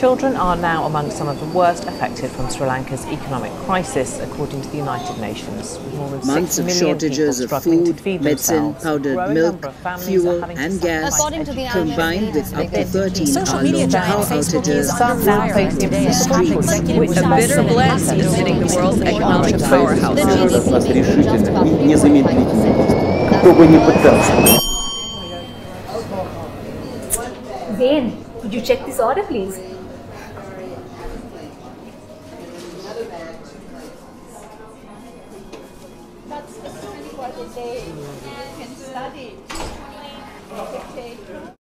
Children are now among some of the worst affected from Sri Lanka's economic crisis, according to the United Nations. Months of shortages of food, medicine, powdered milk, fuel and gas, combined with up to 13 unlocked power outages, now facing the streets, which a bitter blast is hitting the world's economic powerhouse. Ben, could you check this order, please? That's a 20-quarter day and can study.